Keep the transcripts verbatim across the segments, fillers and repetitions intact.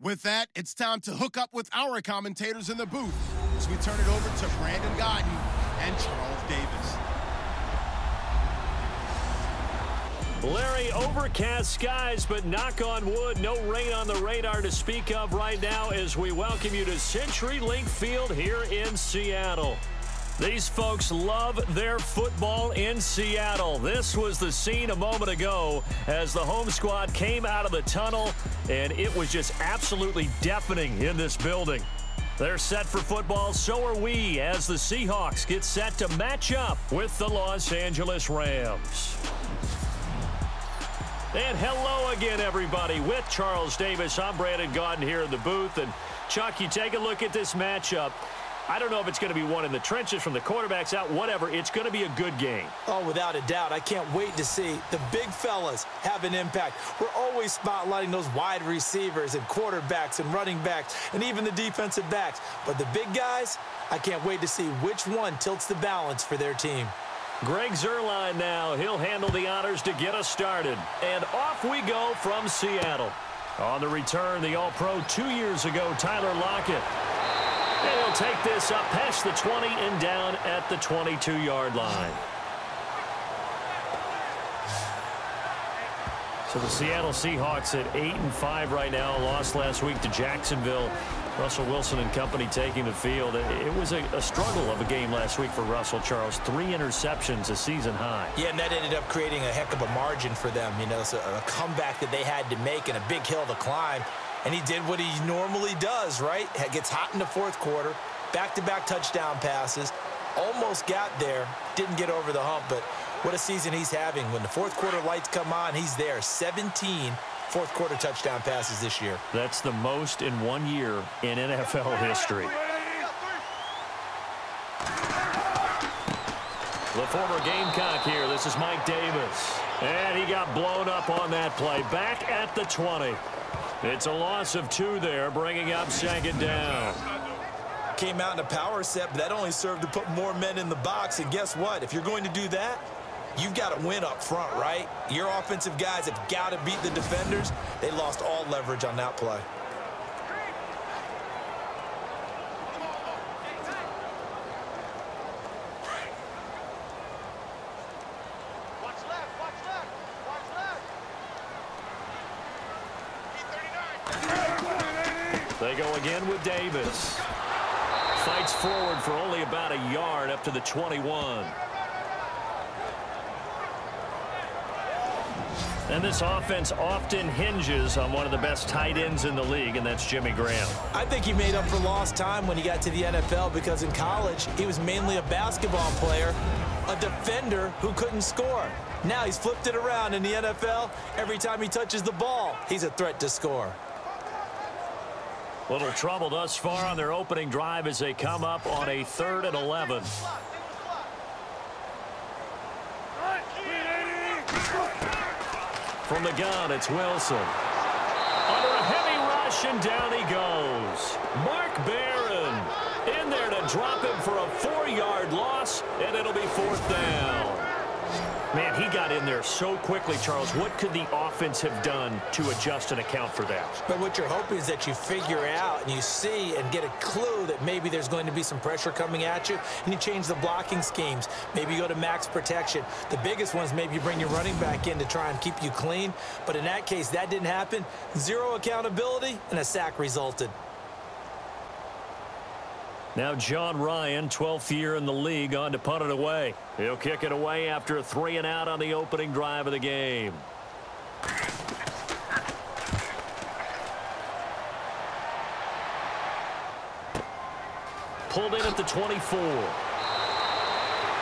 With that, it's time to hook up with our commentators in the booth as we turn it over to Brandon Gaudin and Charles Davis. Larry, overcast skies, but knock on wood, no rain on the radar to speak of right now as we welcome you to CenturyLink Field here in Seattle. These folks love their football in Seattle. This was the scene a moment ago as the home squad came out of the tunnel, and it was just absolutely deafening in this building. They're set for football, so are we, as the Seahawks get set to match up with the Los Angeles Rams. And hello again, everybody. With Charles Davis, I'm Brandon Gaudin here in the booth. And, Chuck, you take a look at this matchup. I don't know if it's going to be one in the trenches from the quarterbacks out, whatever. It's going to be a good game. Oh, without a doubt. I can't wait to see the big fellas have an impact. We're always spotlighting those wide receivers and quarterbacks and running backs and even the defensive backs. But the big guys, I can't wait to see which one tilts the balance for their team. Greg Zuerlein now. He'll handle the honors to get us started. And off we go from Seattle. On the return, the All-Pro two years ago, Tyler Lockett. And he'll take this up past the twenty and down at the twenty-two yard line. So the Seattle Seahawks at eight and five right now, lost last week to Jacksonville. Russell Wilson and company taking the field. It was a, a struggle of a game last week for Russell, Charles. Three interceptions, a season high. Yeah, and that ended up creating a heck of a margin for them. You know, so a comeback that they had to make and a big hill to climb. And he did what he normally does, right? Gets hot in the fourth quarter, back-to-back touchdown passes, almost got there, didn't get over the hump, but what a season he's having. When the fourth quarter lights come on, he's there. seventeen fourth quarter touchdown passes this year. That's the most in one year in N F L history. The former Gamecock here, this is Mike Davis. And he got blown up on that play, back at the twenty. It's a loss of two there, bringing up second down. Came out in a power set, but that only served to put more men in the box. And guess what? If you're going to do that, you've got to win up front, right? Your offensive guys have got to beat the defenders. They lost all leverage on that play. They go again with Davis. Fights forward for only about a yard up to the twenty-one. And this offense often hinges on one of the best tight ends in the league, and that's Jimmy Graham. I think he made up for lost time when he got to the N F L because in college he was mainly a basketball player, a defender who couldn't score. Now he's flipped it around in the N F L. Every time he touches the ball, he's a threat to score. Little trouble thus far on their opening drive as they come up on a third and eleven. From the gun, it's Wilson. Under a heavy rush, and down he goes. Mark Barron in there to drop him for a four yard loss, and it'll be fourth down. Man, he got in there so quickly, Charles. What could the offense have done to adjust and account for that? But what you're hoping is that you figure out and you see and get a clue that maybe there's going to be some pressure coming at you, and you change the blocking schemes. Maybe you go to max protection. The biggest ones, maybe you bring your running back in to try and keep you clean. But in that case, that didn't happen. Zero accountability, and a sack resulted. Now John Ryan, twelfth year in the league, on to punt it away. He'll kick it away after a three and out on the opening drive of the game. Pulled in at the twenty-four.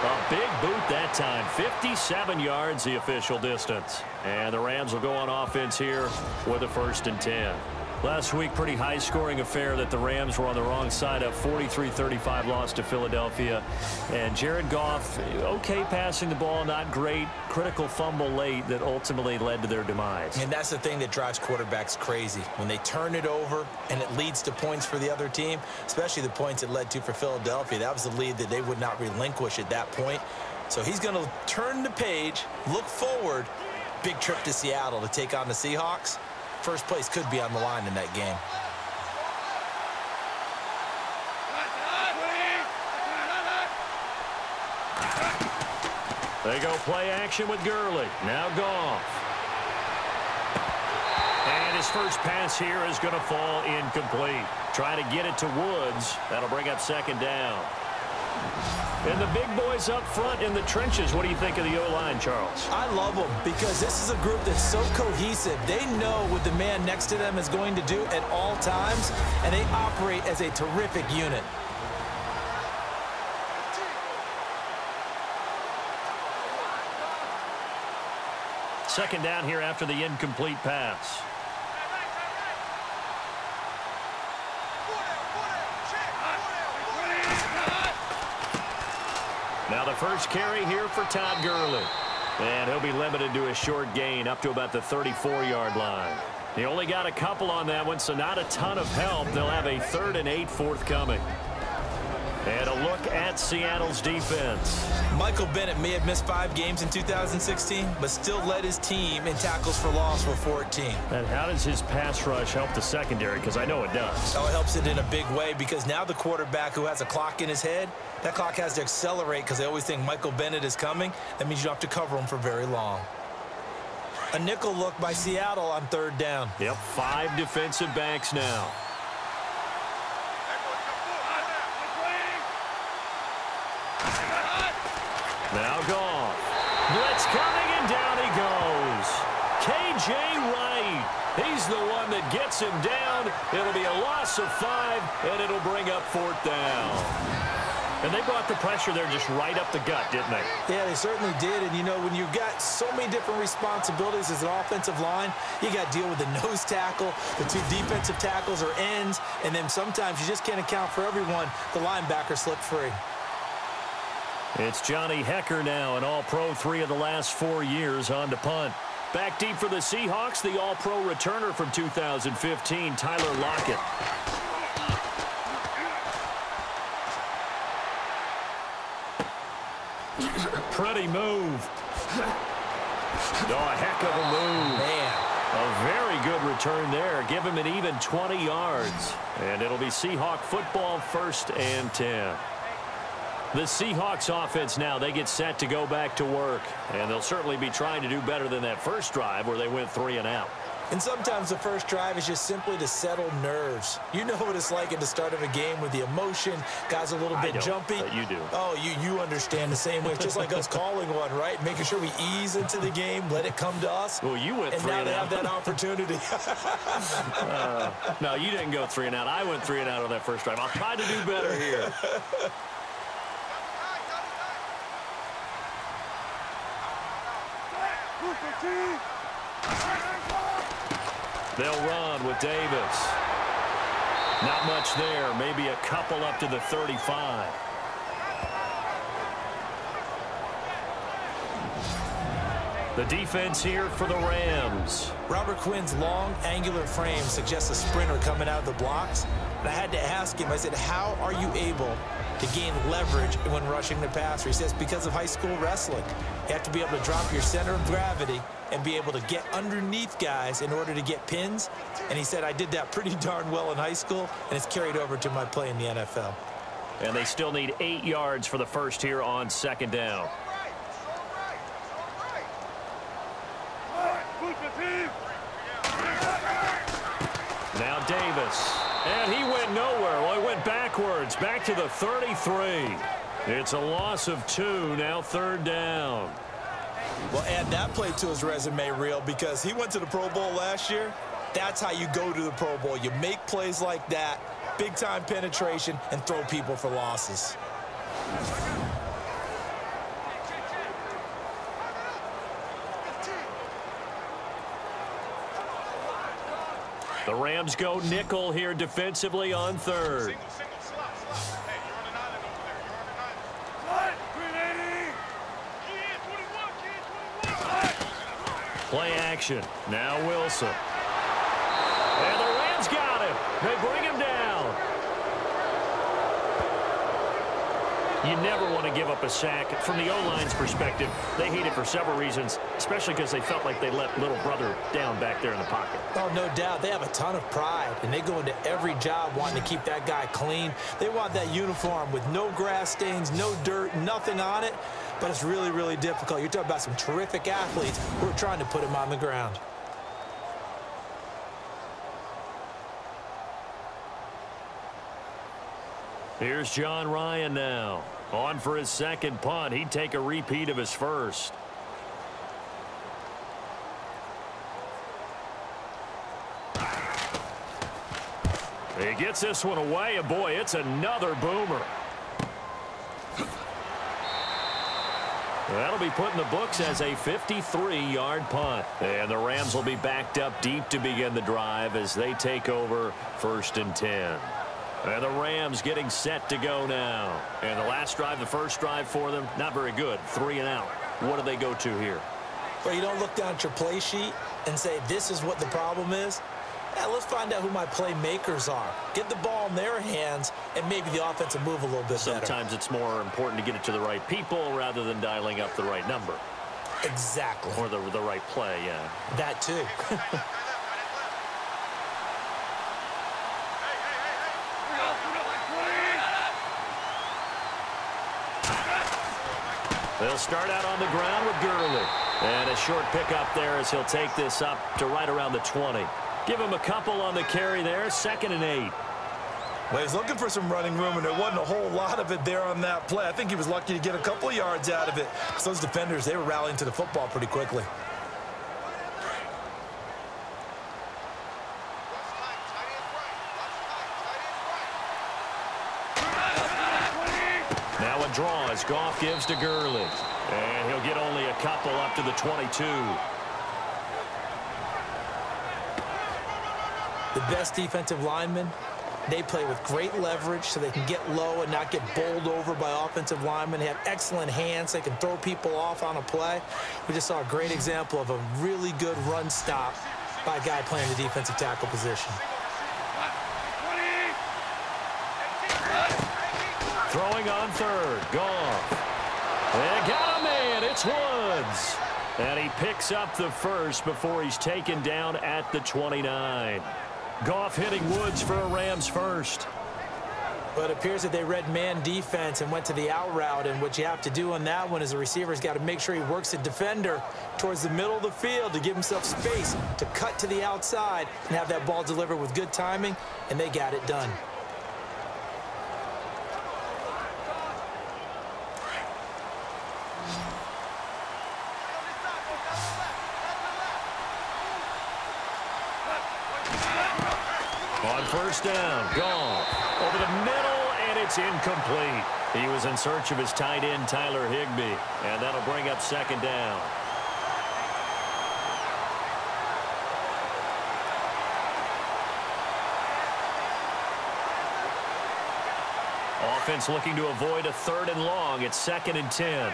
A big boot that time. fifty-seven yards, the official distance. And the Rams will go on offense here with a first and ten. Last week, pretty high-scoring affair that the Rams were on the wrong side of. forty-three thirty-five loss to Philadelphia. And Jared Goff, okay passing the ball, not great. Critical fumble late that ultimately led to their demise. And that's the thing that drives quarterbacks crazy. When they turn it over and it leads to points for the other team, especially the points it led to for Philadelphia, that was the lead that they would not relinquish at that point. So he's going to turn the page, look forward. Big trip to Seattle to take on the Seahawks. First place could be on the line in that game. They go play action with Gurley. Now Goff. And his first pass here is going to fall incomplete. Try to get it to Woods. That'll bring up second down. And the big boys up front in the trenches, what do you think of the O-line, Charles? I love them because this is a group that's so cohesive. They know what the man next to them is going to do at all times, and they operate as a terrific unit. Second down here after the incomplete pass. Now the first carry here for Todd Gurley. And he'll be limited to a short gain up to about the thirty-four yard line. He only got a couple on that one, so not a ton of help. They'll have a third and eight forthcoming. And a look at Seattle's defense. Michael Bennett may have missed five games in two thousand sixteen, but still led his team in tackles for loss for fourteen. And how does his pass rush help the secondary? Because I know it does. Oh, it helps it in a big way because now the quarterback who has a clock in his head, that clock has to accelerate because they always think Michael Bennett is coming. That means you don't have to cover him for very long. A nickel look by Seattle on third down. Yep, five defensive backs now. Now gone. Blitz coming, and down he goes. K J. Wright. He's the one that gets him down. It'll be a loss of five, and it'll bring up fourth down. And they brought the pressure there just right up the gut, didn't they? Yeah, they certainly did. And, you know, when you've got so many different responsibilities as an offensive line, you got to deal with the nose tackle, the two defensive tackles or ends, and then sometimes you just can't account for everyone. The linebacker slipped free. It's Johnny Hecker now, an All-Pro three of the last four years on to punt. Back deep for the Seahawks, the All-Pro returner from two thousand fifteen, Tyler Lockett. Pretty move. Oh, a heck of a move. Man. A very good return there. Give him an even twenty yards. And it'll be Seahawk football, first and ten. The Seahawks offense now, they get set to go back to work. And they'll certainly be trying to do better than that first drive where they went three and out. And sometimes the first drive is just simply to settle nerves. You know what it's like at the start of a game with the emotion. Guys a little bit jumpy. But you do. Oh, you, you understand the same way. It's just like us calling one, right? Making sure we ease into the game, let it come to us. Well, you went and three and out. And now they have that opportunity. uh, no, you didn't go three and out. I went three and out on that first drive. I'll try to do better here. They'll run with Davis. Not much there. Maybe a couple up to the thirty-five. The defense here for the Rams. Robert Quinn's long, angular frame suggests a sprinter coming out of the blocks. And I had to ask him, I said, how are you able to gain leverage when rushing the passer? He says, because of high school wrestling. You have to be able to drop your center of gravity and be able to get underneath guys in order to get pins. And he said, I did that pretty darn well in high school, and it's carried over to my play in the N F L. And they still need eight yards for the first here on second down. Now Davis. And he went nowhere. Well, he went backwards, back to the thirty-three. It's a loss of two, now third down. Well, add that play to his resume reel because he went to the Pro Bowl last year. That's how you go to the Pro Bowl. You make plays like that, big-time penetration, and throw people for losses. The Rams go nickel here defensively on third. Play action. Now Wilson. And the Rams got him. They bring him down. You never want to give up a sack. From the O-line's perspective, they hate it for several reasons, especially because they felt like they let little brother down back there in the pocket. Oh, no doubt. They have a ton of pride, and they go into every job wanting to keep that guy clean. They want that uniform with no grass stains, no dirt, nothing on it. but it's really, really difficult. You're talking about some terrific athletes who are trying to put him on the ground. Here's John Ryan now. On for his second punt. He'd take a repeat of his first. He gets this one away. And boy, it's another boomer. That'll be put in the books as a fifty-three yard punt. And the Rams will be backed up deep to begin the drive as they take over first and ten. And the Rams getting set to go now. And the last drive, the first drive for them, not very good. Three and out. What do they go to here? Well, you don't look down at your play sheet and say, this is what the problem is. Yeah, let's find out who my playmakers are. Get the ball in their hands, and maybe the offense will move a little bit better. Sometimes it's more important to get it to the right people rather than dialing up the right number. Exactly. Or the, the right play, yeah. That too. They'll start out on the ground with Gurley. And a short pickup there as he'll take this up to right around the twenty. Give him a couple on the carry there, second and eight. Well, he's looking for some running room, and there wasn't a whole lot of it there on that play. I think he was lucky to get a couple of yards out of it. So those defenders, they were rallying to the football pretty quickly. Now a draw as Goff gives to Gurley. And he'll get only a couple up to the twenty-two. The best defensive linemen, they play with great leverage so they can get low and not get bowled over by offensive linemen. They have excellent hands. They can throw people off on a play. We just saw a great example of a really good run stop by a guy playing the defensive tackle position. Throwing on third. Goff. They got a man. It's Woods. And he picks up the first before he's taken down at the twenty-nine. Goff hitting Woods for a Rams first. But it appears that they read man defense and went to the out route, and what you have to do on that one is the receiver's got to make sure he works the defender towards the middle of the field to give himself space to cut to the outside and have that ball delivered with good timing, and they got it done. First down, Goff over the middle, and it's incomplete. He was in search of his tight end, Tyler Higbee, and that'll bring up second down. Offense looking to avoid a third and long. It's second and ten.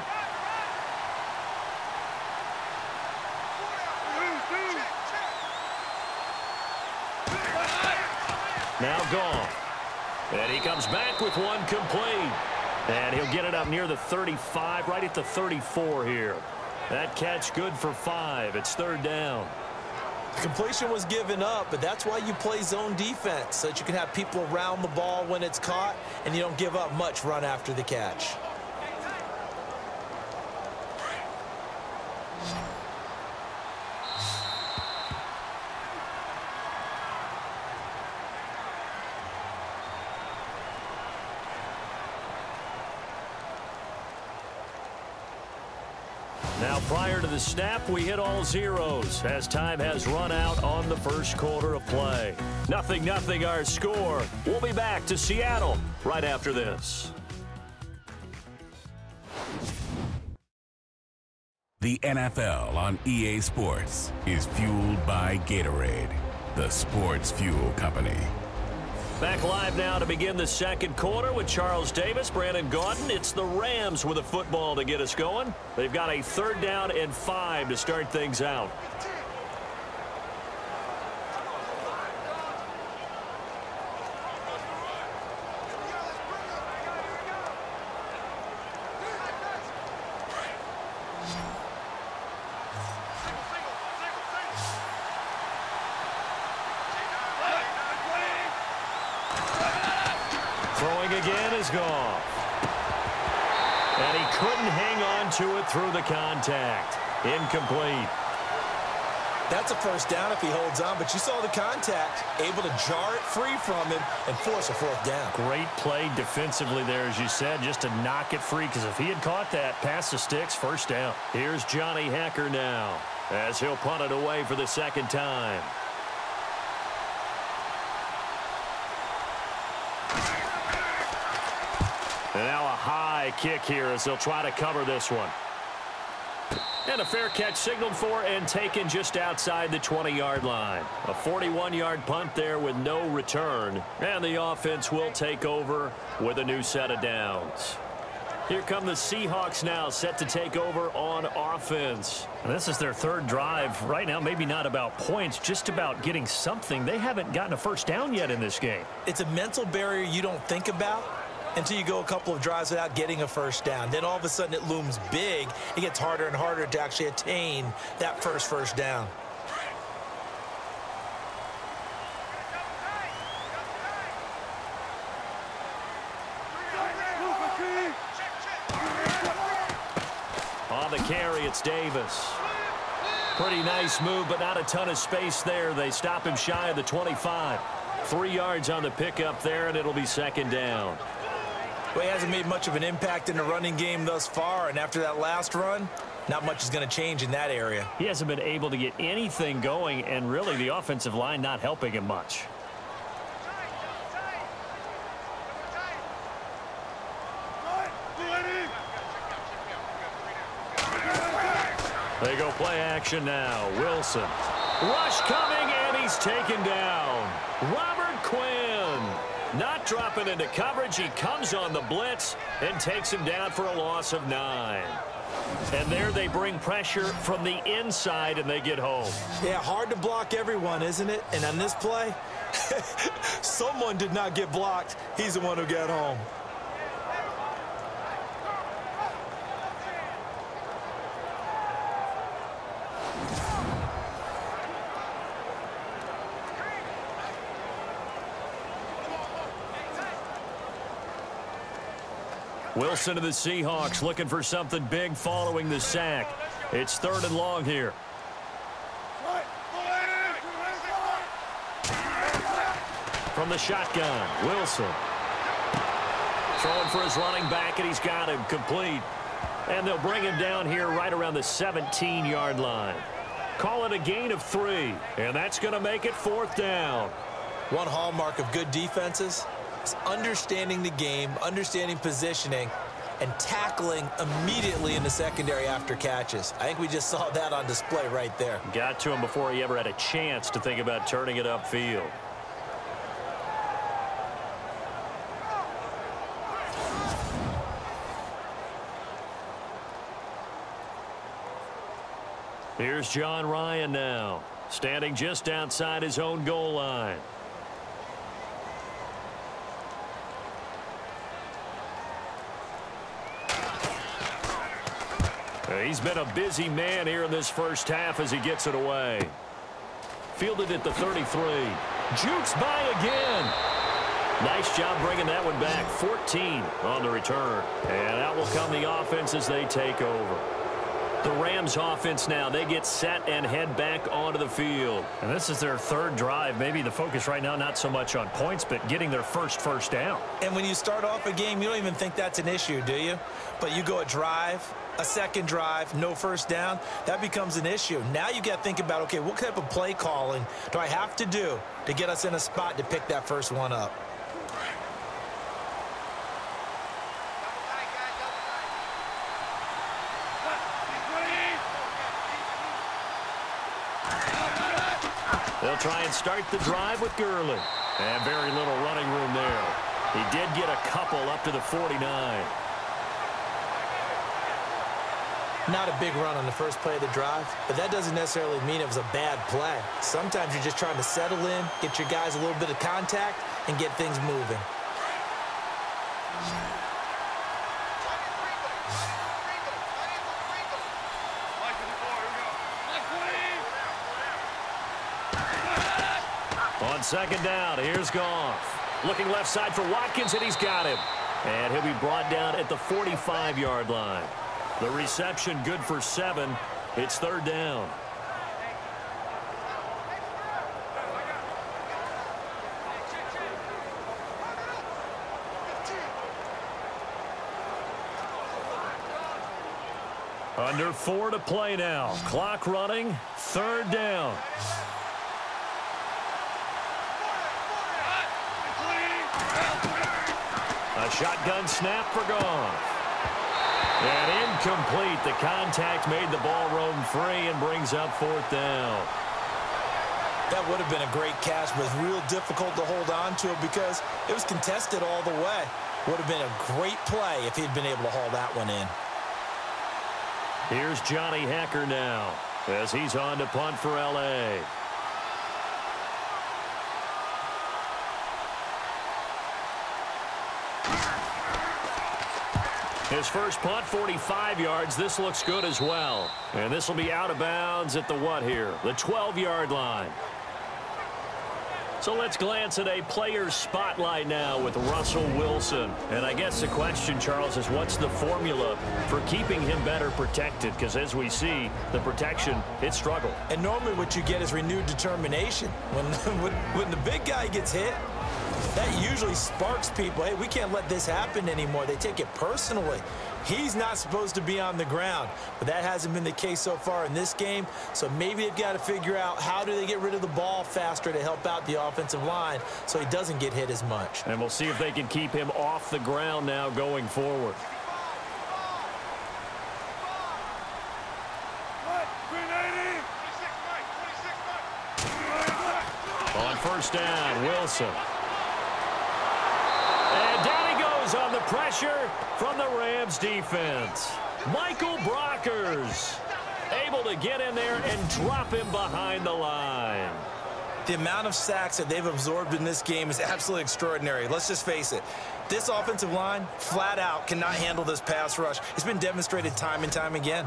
Now Goff. And he comes back with one complete. And he'll get it up near the thirty-five, right at the thirty-four here. That catch good for five. It's third down. The completion was given up, but that's why you play zone defense, so that you can have people around the ball when it's caught, and you don't give up much run after the catch. Prior to the snap, we hit all zeros as time has run out on the first quarter of play. Nothing, nothing, our score. We'll be back to Seattle right after this. The N F L on E A Sports is fueled by Gatorade, the sports fuel company. Back live now to begin the second quarter with Charles Davis, Brandon Gaudin. It's the Rams with a football to get us going. They've got a third down and five to start things out. Again is Goff. And he couldn't hang on to it through the contact. Incomplete. That's a first down if he holds on, but you saw the contact. Able to jar it free from him and force a fourth down. Great play defensively there, as you said, just to knock it free, because if he had caught that, past the sticks, first down. Here's Johnny Hecker now, as he'll punt it away for the second time. And now a high kick here as they'll try to cover this one. And a fair catch signaled for and taken just outside the twenty-yard line. A forty-one-yard punt there with no return. And the offense will take over with a new set of downs. Here come the Seahawks now, set to take over on offense. This is their third drive. Right now, maybe not about points, just about getting something. They haven't gotten a first down yet in this game. It's a mental barrier you don't think about until you go a couple of drives without getting a first down. Then all of a sudden it looms big. It gets harder and harder to actually attain that first first down. On the carry, it's Davis. Pretty nice move, but not a ton of space there. They stop him shy of the twenty-five. Three yards on the pickup there, and it'll be second down. Well, he hasn't made much of an impact in the running game thus far, and after that last run, not much is going to change in that area. He hasn't been able to get anything going, and really the offensive line not helping him much. They go play action now. Wilson. Rush coming, and he's taken down. Robert Quinn. Not dropping into coverage. He comes on the blitz and takes him down for a loss of nine. And there they bring pressure from the inside, and they get home. Yeah, hard to block everyone, isn't it? And on this play, someone did not get blocked. He's the one who got home. Wilson to the Seahawks, looking for something big following the sack. It's third and long here. From the shotgun, Wilson. Throwing for his running back, and he's got him complete. And they'll bring him down here right around the seventeen-yard line. Call it a gain of three, and that's going to make it fourth down. One hallmark of good defenses. It's understanding the game, understanding positioning, and tackling immediately in the secondary after catches. I think we just saw that on display right there. Got to him before he ever had a chance to think about turning it upfield. Here's John Ryan now, standing just outside his own goal line. He's been a busy man here in this first half as he gets it away. Fielded at the thirty-three. Jukes by again. Nice job bringing that one back. fourteen on the return. And out will come the offense as they take over. The Rams offense now, they get set and head back onto the field. And this is their third drive. Maybe the focus right now not so much on points, but getting their first first down. And when you start off a game, you don't even think that's an issue, do you? But you go a drive, a second drive, no first down, that becomes an issue. Now you got to think about, okay, what type of play calling do I have to do to get us in a spot to pick that first one up? They'll try and start the drive with Gurley. And very little running room there. He did get a couple up to the forty-nine. Not a big run on the first play of the drive, but that doesn't necessarily mean it was a bad play. Sometimes you're just trying to settle in, get your guys a little bit of contact, and get things moving. On second down, here's Goff. Looking left side for Watkins, and he's got him. And he'll be brought down at the forty-five yard line. The reception good for seven. It's third down. Under four to play now. Clock running. Third down. A shotgun snap for Goff. And incomplete. The contact made the ball roam free and brings up fourth down. That would have been a great catch, but it's real difficult to hold on to it because it was contested all the way. Would have been a great play if he'd been able to haul that one in. Here's Johnny Hecker now as he's on to punt for L A. His first punt, forty-five yards. This looks good as well. And this will be out of bounds at the what here? The twelve yard line. So let's glance at a player's spotlight now with Russell Wilson. And I guess the question, Charles, is what's the formula for keeping him better protected? Because as we see, the protection, it struggled. And normally what you get is renewed determination. When, when, when the big guy gets hit, that usually sparks people. Hey, we can't let this happen anymore. They take it personally. He's not supposed to be on the ground, but that hasn't been the case so far in this game. So maybe they've got to figure out how do they get rid of the ball faster to help out the offensive line so he doesn't get hit as much. And we'll see if they can keep him off the ground now going forward. On first down, Wilson. On the pressure from the Rams defense. Michael Brockers able to get in there and drop him behind the line. The amount of sacks that they've absorbed in this game is absolutely extraordinary. Let's just face it. This offensive line flat out cannot handle this pass rush. It's been demonstrated time and time again.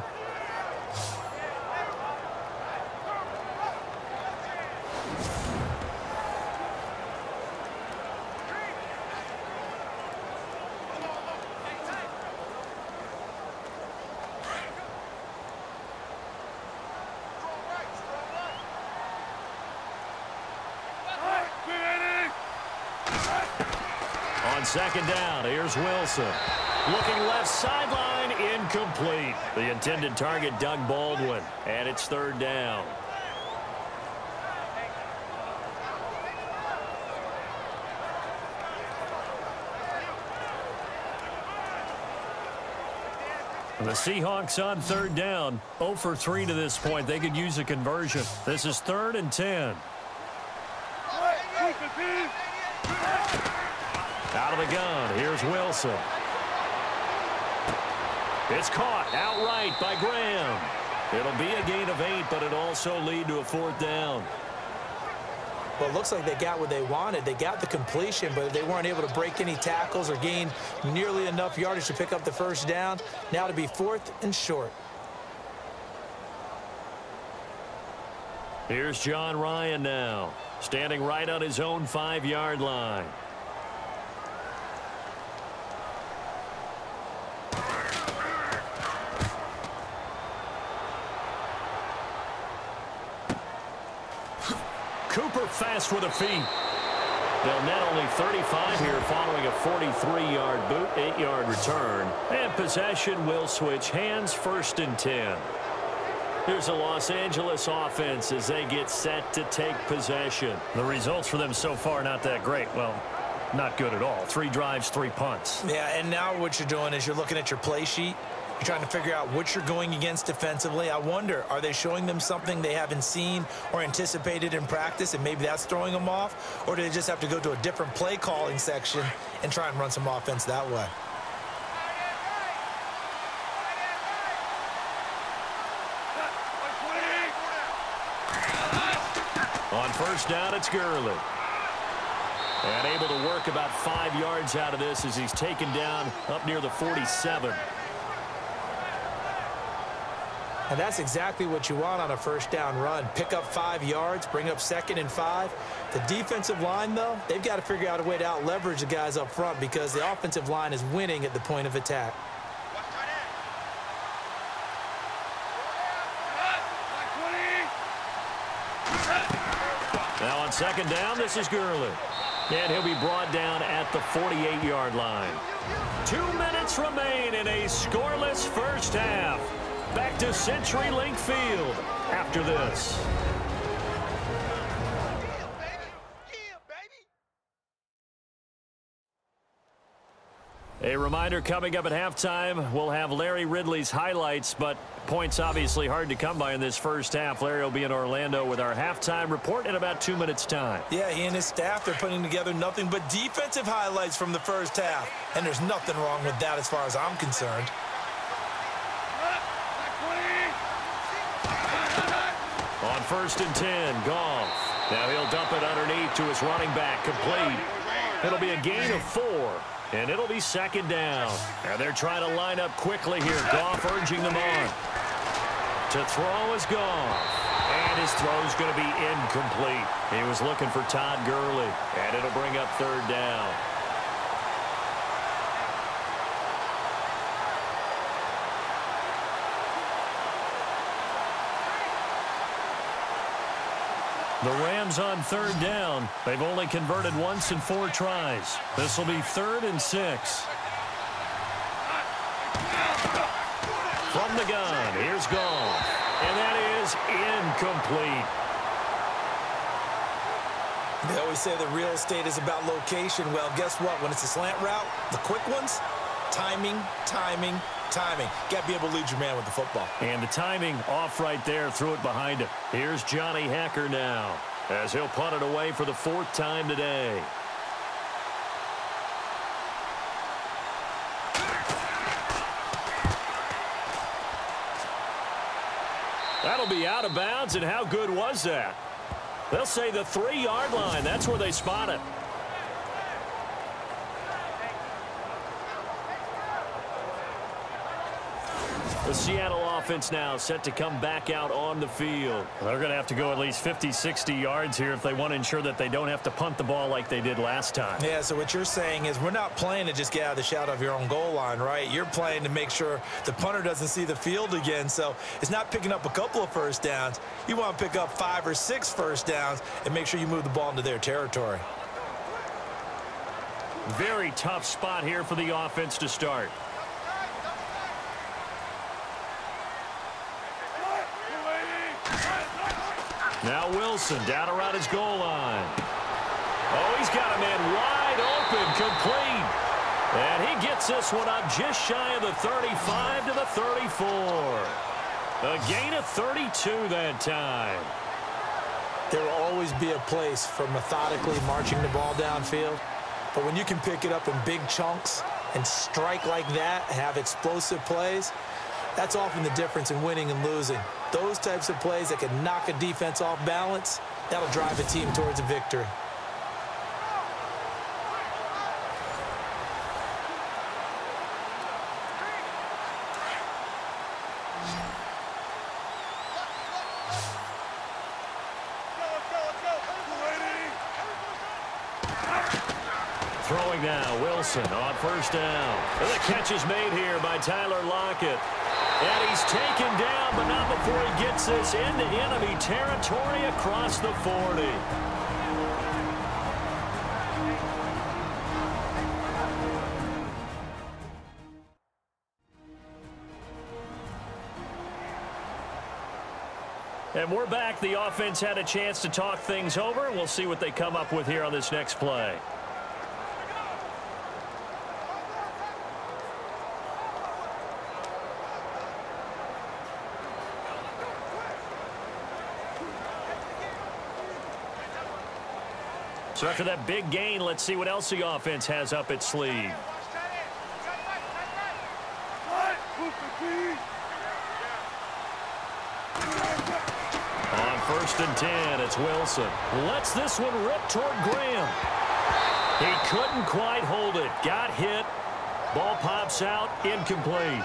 Second down, here's Wilson. Looking left sideline, incomplete. The intended target, Doug Baldwin, and it's third down. The Seahawks on third down, zero for three to this point. They could use a conversion. This is third and ten. Out of the gun, here's Wilson. It's caught outright by Graham. It'll be a gain of eight, but it also lead to a fourth down. Well, it looks like they got what they wanted. They got the completion, but they weren't able to break any tackles or gain nearly enough yardage to pick up the first down. Now to be fourth and short. Here's John Ryan now, standing right on his own five yard line. Fast with the feet. They'll net only thirty-five here following a forty-three yard boot, eight yard return. And possession will switch hands, first and ten. Here's the Los Angeles offense as they get set to take possession. The results for them so far not that great. Well, not good at all. Three drives, three punts. Yeah, and now what you're doing is you're looking at your play sheet. You're trying to figure out what you're going against defensively. I wonder, are they showing them something they haven't seen or anticipated in practice, and maybe that's throwing them off? Or do they just have to go to a different play calling section and try and run some offense that way? On first down, it's Gurley. And able to work about five yards out of this as he's taken down up near the forty-seven. And that's exactly what you want on a first down run. Pick up five yards, bring up second and five. The defensive line, though, they've got to figure out a way to out-leverage the guys up front because the offensive line is winning at the point of attack. Now on second down, this is Gurley. And he'll be brought down at the forty-eight yard line. Two minutes remain in a scoreless first half. Back to CenturyLink Field after this. Yeah, baby. Yeah, baby. A reminder, coming up at halftime, we'll have Larry Ridley's highlights, but points obviously hard to come by in this first half. Larry will be in Orlando with our halftime report in about two minutes' time. Yeah, he and his staff, they're putting together nothing but defensive highlights from the first half, and there's nothing wrong with that as far as I'm concerned. On first and ten, Goff. Now he'll dump it underneath to his running back, complete. It'll be a gain of four, and it'll be second down. And they're trying to line up quickly here. Goff urging them on. To throw is Goff, and his throw's going to be incomplete. He was looking for Todd Gurley, and it'll bring up third down. The Rams on third down. They've only converted once in four tries. This will be third and six. From the gun, here's Goff. And that is incomplete. They always say that real estate is about location. Well, guess what? When it's a slant route, the quick ones, timing, timing, timing. Got to be able to lead your man with the football. And the timing off right there, threw it behind him. Here's Johnny Hecker now, as he'll punt it away for the fourth time today. That'll be out of bounds, and how good was that? They'll say the three yard line. That's where they spot it. The Seattle offense now set to come back out on the field. They're going to have to go at least fifty, sixty yards here if they want to ensure that they don't have to punt the ball like they did last time. Yeah, so what you're saying is we're not playing to just get out of the shadow of your own goal line, right? You're playing to make sure the punter doesn't see the field again, so it's not picking up a couple of first downs. You want to pick up five or six first downs and make sure you move the ball into their territory. Very tough spot here for the offense to start. Now Wilson down around his goal line. Oh, he's got a man wide open, complete. And he gets this one up just shy of the thirty-five to the thirty-four. A gain of thirty-two that time. There will always be a place for methodically marching the ball downfield. But when you can pick it up in big chunks and strike like that, have explosive plays, that's often the difference in winning and losing. Those types of plays that can knock a defense off balance, that'll drive a team towards a victory. Throwing now, Wilson on first down. And the catch is made here by Tyler Lockett. And he's taken down, but not before he gets this into enemy territory across the forty. And we're back. The offense had a chance to talk things over. We'll see what they come up with here on this next play. So after that big gain, let's see what else the offense has up its sleeve. On first and ten, it's Wilson. Lets this one rip toward Graham. He couldn't quite hold it. Got hit. Ball pops out. Incomplete.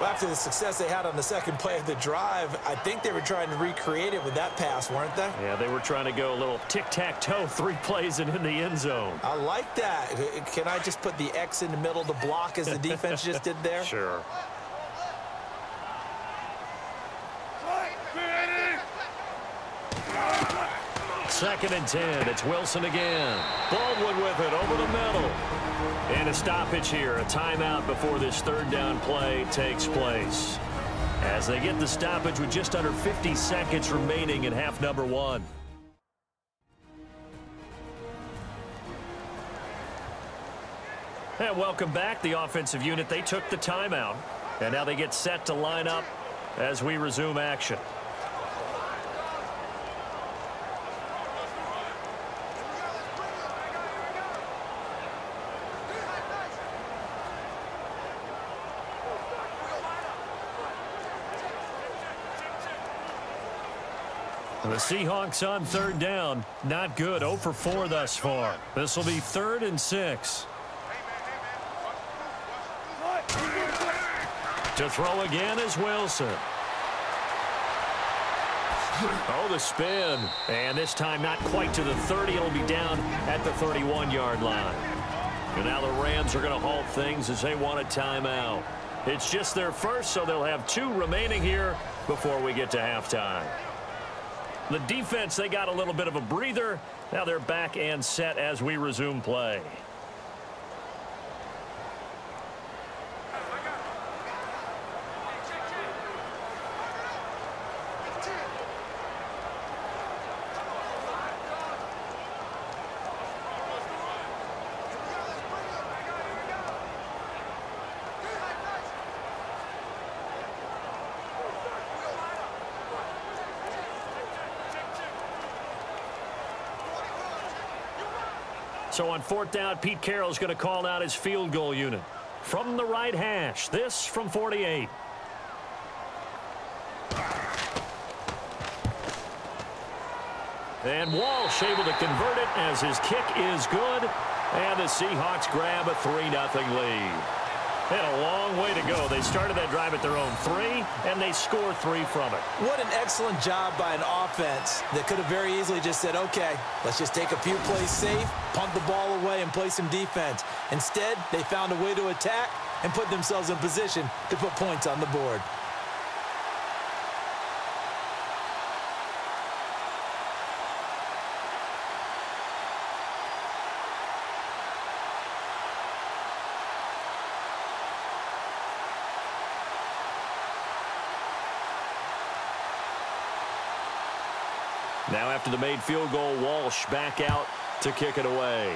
Well, after the success they had on the second play of the drive, I think they were trying to recreate it with that pass, weren't they? Yeah, they were trying to go a little tic-tac-toe, three plays and in the end zone. I like that. Can I just put the X in the middle to block as the defense just did there? Sure. Second and ten. It's Wilson again. Baldwin with it over the middle. And a stoppage here. A timeout before this third down play takes place. As they get the stoppage with just under fifty seconds remaining in half number one. And welcome back, the offensive unit. They took the timeout. And now they get set to line up as we resume action. The Seahawks on third down, not good, zero for four thus far. This will be third and six. To throw again is Wilson. Oh, the spin. And this time not quite to the thirty. It'll be down at the thirty-one yard line. And now the Rams are going to halt things as they want a timeout. It's just their first, so they'll have two remaining here before we get to halftime. The defense, they got a little bit of a breather. Now they're back and set as we resume play. So on fourth down, Pete Carroll's going to call out his field goal unit. From the right hash, this from forty-eight. And Walsh able to convert it as his kick is good. And the Seahawks grab a three nothing lead. They had a long way to go. They started that drive at their own three, and they score three from it. What an excellent job by an offense that could have very easily just said, okay, let's just take a few plays safe, punt the ball away, and play some defense. Instead, they found a way to attack and put themselves in position to put points on the board. Now after the made field goal, Walsh back out to kick it away.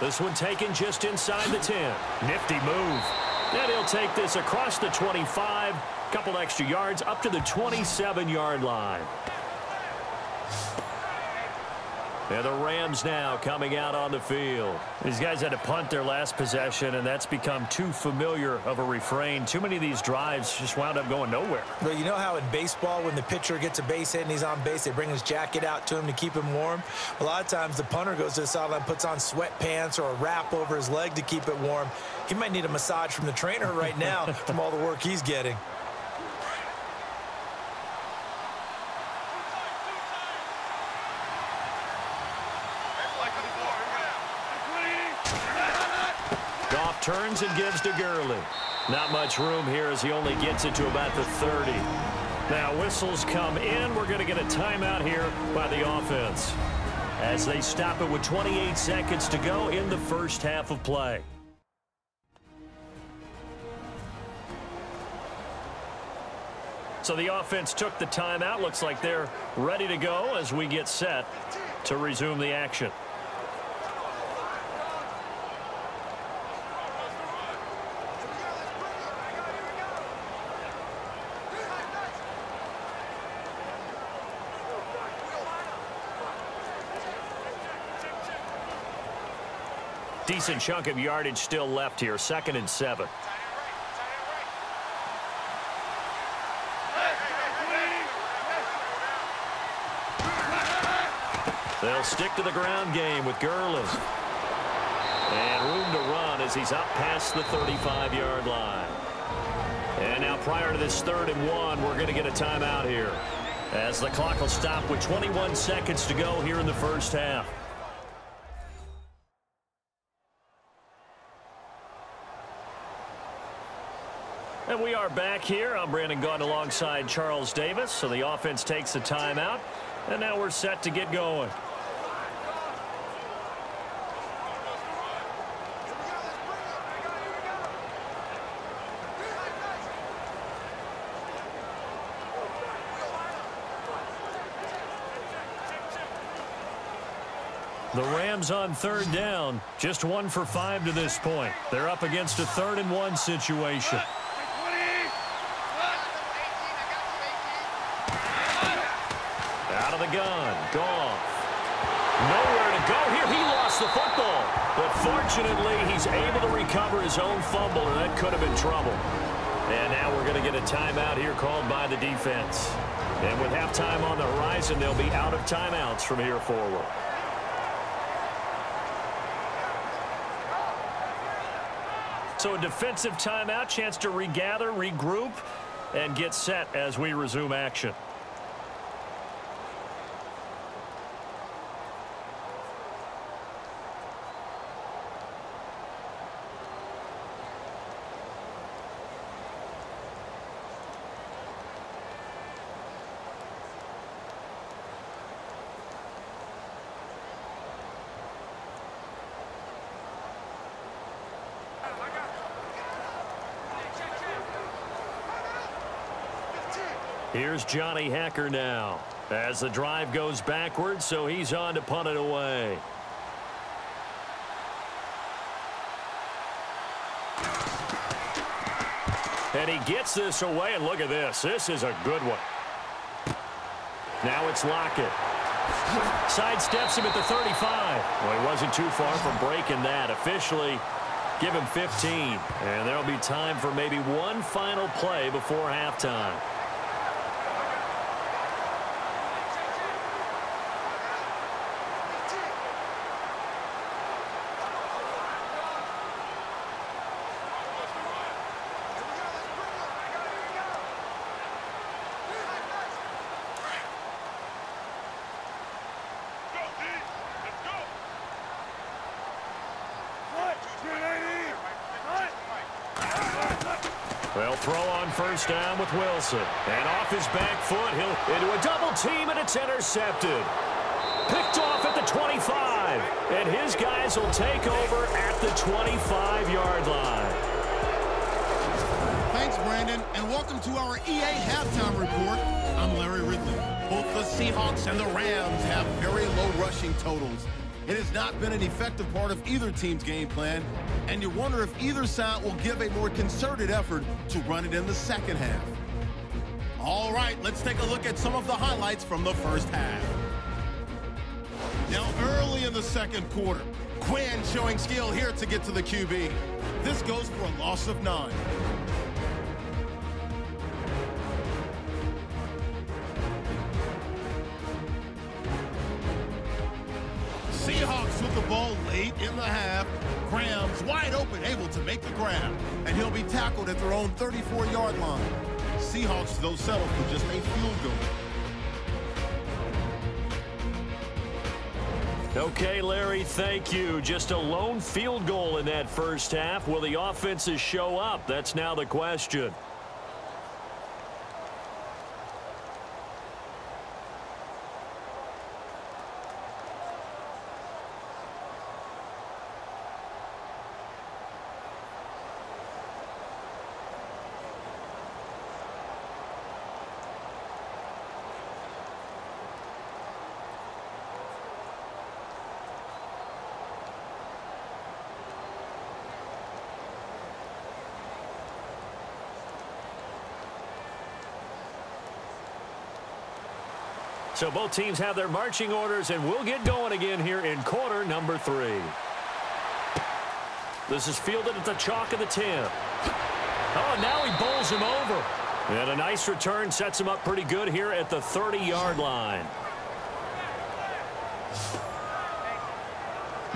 This one taken just inside the ten. Nifty move. And he'll take this across the twenty-five. Couple extra yards up to the twenty-seven yard line. And the Rams now coming out on the field. These guys had to punt their last possession, and that's become too familiar of a refrain. Too many of these drives just wound up going nowhere. Well, you know how in baseball, when the pitcher gets a base hit and he's on base, they bring his jacket out to him to keep him warm? A lot of times the punter goes to the sideline, puts on sweatpants or a wrap over his leg to keep it warm. He might need a massage from the trainer right now from all the work he's getting. Turns and gives to Gurley. Not much room here as he only gets it to about the thirty. Now whistles come in. We're going to get a timeout here by the offense as they stop it with twenty-eight seconds to go in the first half of play. So the offense took the timeout. Looks like they're ready to go as we get set to resume the action. Decent chunk of yardage still left here. Second and seven. They'll stick to the ground game with Gurley. And room to run as he's out past the thirty-five yard line. And now prior to this third and one, we're going to get a timeout here, as the clock will stop with twenty-one seconds to go here in the first half. And we are back here. I'm Brandon Gaudin alongside Charles Davis. So the offense takes a timeout. And now we're set to get going. The Rams on third down, just one for five to this point. They're up against a third and one situation. Out of the gun, Goff. Nowhere to go here. He lost the football, but fortunately he's able to recover his own fumble, and that could have been trouble. And now we're going to get a timeout here called by the defense. And with halftime on the horizon, they'll be out of timeouts from here forward. So a defensive timeout, chance to regather, regroup, and get set as we resume action. Here's Johnny Hecker now as the drive goes backwards, so he's on to punt it away. And he gets this away, and look at this. This is a good one. Now it's Lockett. Sidesteps him at the thirty-five. Well, he wasn't too far from breaking that. Officially, give him fifteen. And there'll be time for maybe one final play before halftime. Down with Wilson, and off his back foot, he'll into a double team, and it's intercepted. Picked off at the twenty-five, and his guys will take over at the twenty-five yard line. Thanks, Brandon, and welcome to our E A halftime report. I'm Larry Ridley. Both the Seahawks and the Rams have very low rushing totals. It has not been an effective part of either team's game plan, and you wonder if either side will give a more concerted effort to run it in the second half. All right, let's take a look at some of the highlights from the first half. Now, early in the second quarter, Quinn showing skill here to get to the Q B. This goes for a loss of nine. In the half, Graham's wide open, able to make the grab, and he'll be tackled at their own thirty-four yard line. Seahawks, though, settle for just a field goal. Okay, Larry, thank you. Just a lone field goal in that first half. Will the offenses show up? That's now the question. So both teams have their marching orders, and we'll get going again here in quarter number three. This is fielded at the chalk of the ten. Oh, and now he bowls him over. And a nice return sets him up pretty good here at the thirty yard line.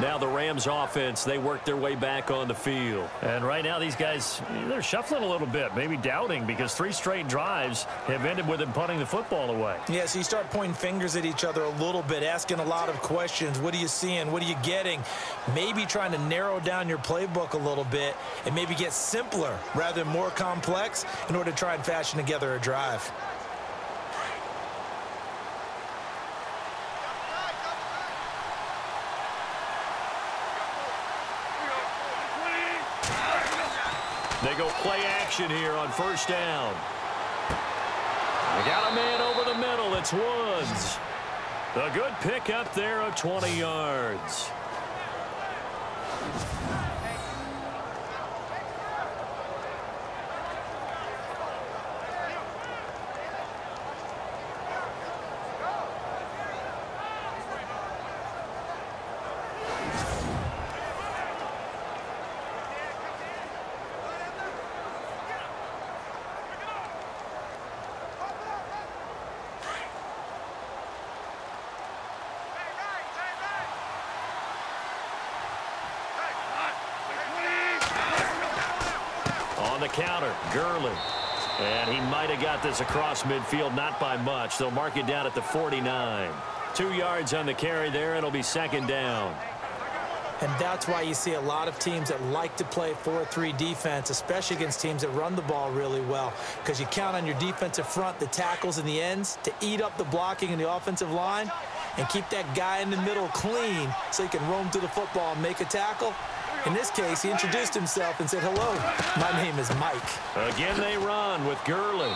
Now the Rams offense, they work their way back on the field. And right now these guys, they're shuffling a little bit, maybe doubting, because three straight drives have ended with them punting the football away. Yeah, so you start pointing fingers at each other a little bit, asking a lot of questions. What are you seeing? What are you getting? Maybe trying to narrow down your playbook a little bit and maybe get simpler rather than more complex in order to try and fashion together a drive. They go play action here on first down. They got a man over the middle. It's Woods. A good pick up there of twenty yards. Counter, Gurley, and he might have got this across midfield, not by much. They'll mark it down at the forty-nine. Two yards on the carry there. It'll be second down. And that's why you see a lot of teams that like to play four three defense, especially against teams that run the ball really well, because you count on your defensive front, the tackles and the ends, to eat up the blocking and the offensive line and keep that guy in the middle clean so he can roam through the football and make a tackle. In this case, he introduced himself and said, hello, my name is Mike. Again, they run with Gurley.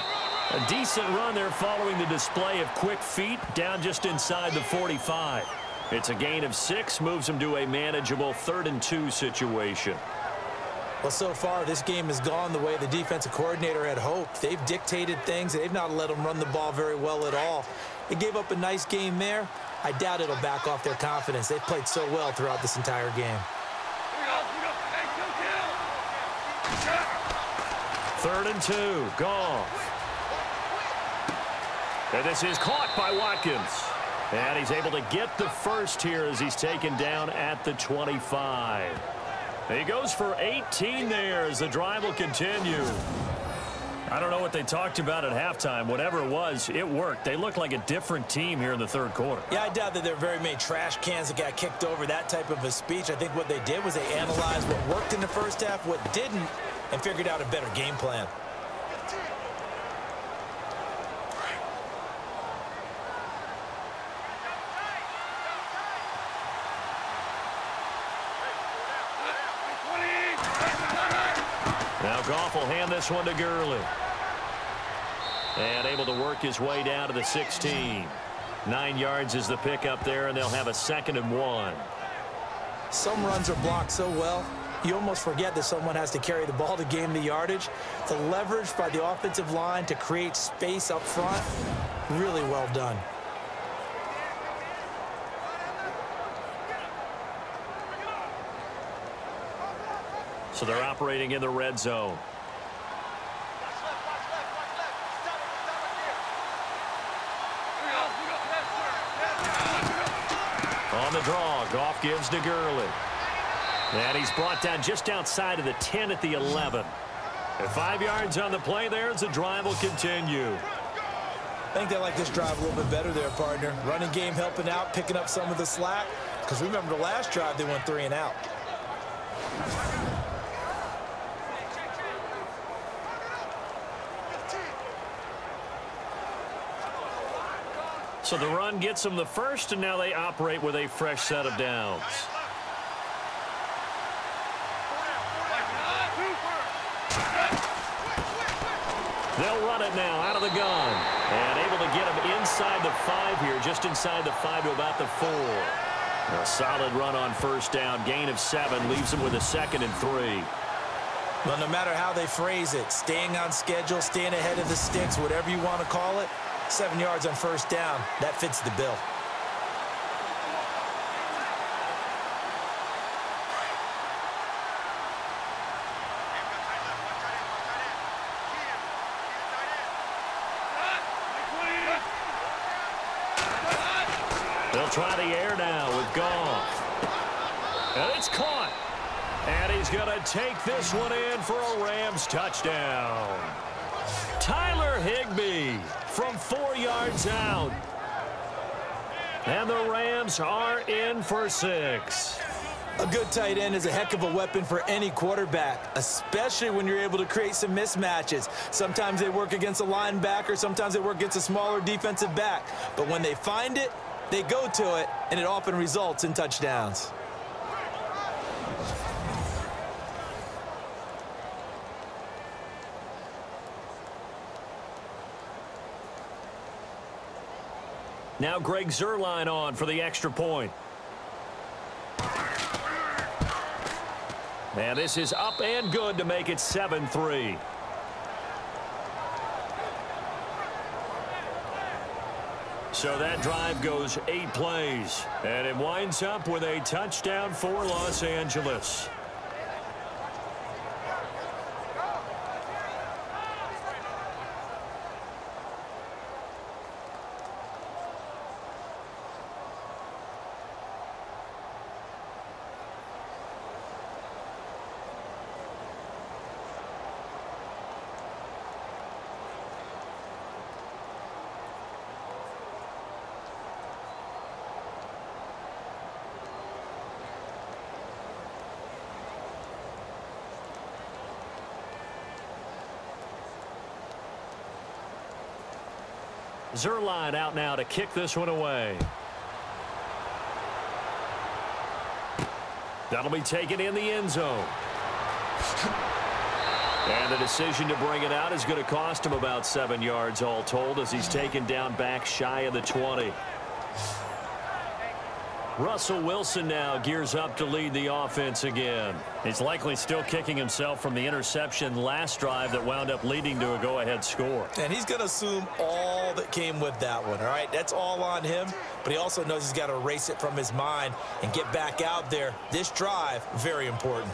A decent run there following the display of quick feet down just inside the forty-five. It's a gain of six, moves him to a manageable third and two situation. Well, so far, this game has gone the way the defensive coordinator had hoped. They've dictated things, and they've not let them run the ball very well at all. They gave up a nice game there. I doubt it'll back off their confidence. They've played so well throughout this entire game. Third and two, Goff. And this is caught by Watkins. And he's able to get the first here as he's taken down at the twenty-five. He goes for eighteen there as the drive will continue. I don't know what they talked about at halftime. Whatever it was, it worked. They look like a different team here in the third quarter. Yeah, I doubt that there are very many trash cans that got kicked over, that type of a speech. I think what they did was they analyzed what worked in the first half, what didn't, and figured out a better game plan. Now Goff will hand this one to Gurley. And able to work his way down to the sixteen. Nine yards is the pickup there, and they'll have a second and one. Some runs are blocked so well, you almost forget that someone has to carry the ball to gain the yardage. The leverage by the offensive line to create space up front, really well done. So they're operating in the red zone. On the draw, Goff gives to Gurley. And he's brought down just outside of the ten at the eleven. And five yards on the play there as the drive will continue. I think they like this drive a little bit better there, partner. Running game helping out, picking up some of the slack. Because remember the last drive, they went three and out. So the run gets them the first, and now they operate with a fresh set of downs. They'll run it now out of the gun. And able to get him inside the five here, just inside the five to about the four. A solid run on first down. Gain of seven leaves him with a second and three. Well, no matter how they phrase it, staying on schedule, staying ahead of the sticks, whatever you want to call it, seven yards on first down, that fits the bill. They'll try the air now with Goff. And it's caught. And he's going to take this one in for a Rams touchdown. Tyler Higbee from four yards out. And the Rams are in for six. A good tight end is a heck of a weapon for any quarterback, especially when you're able to create some mismatches. Sometimes they work against a linebacker, sometimes they work against a smaller defensive back. But when they find it, they go to it, and it often results in touchdowns. Now Greg Zuerlein on for the extra point. And this is up and good to make it seven three. So that drive goes eight plays. And it winds up with a touchdown for Los Angeles. Zuerlein out now to kick this one away. That'll be taken in the end zone. And the decision to bring it out is going to cost him about seven yards all told, as he's taken down back shy of the twenty. Russell Wilson now gears up to lead the offense again. He's likely still kicking himself from the interception last drive that wound up leading to a go-ahead score. And he's going to assume all that came with that one, all right? That's all on him, but he also knows he's got to erase it from his mind and get back out there. This drive, very important.